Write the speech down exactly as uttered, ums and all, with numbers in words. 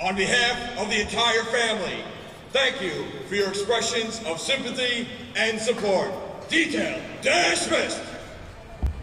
On behalf of the entire family, thank you for your expressions of sympathy and support. Detail Dash!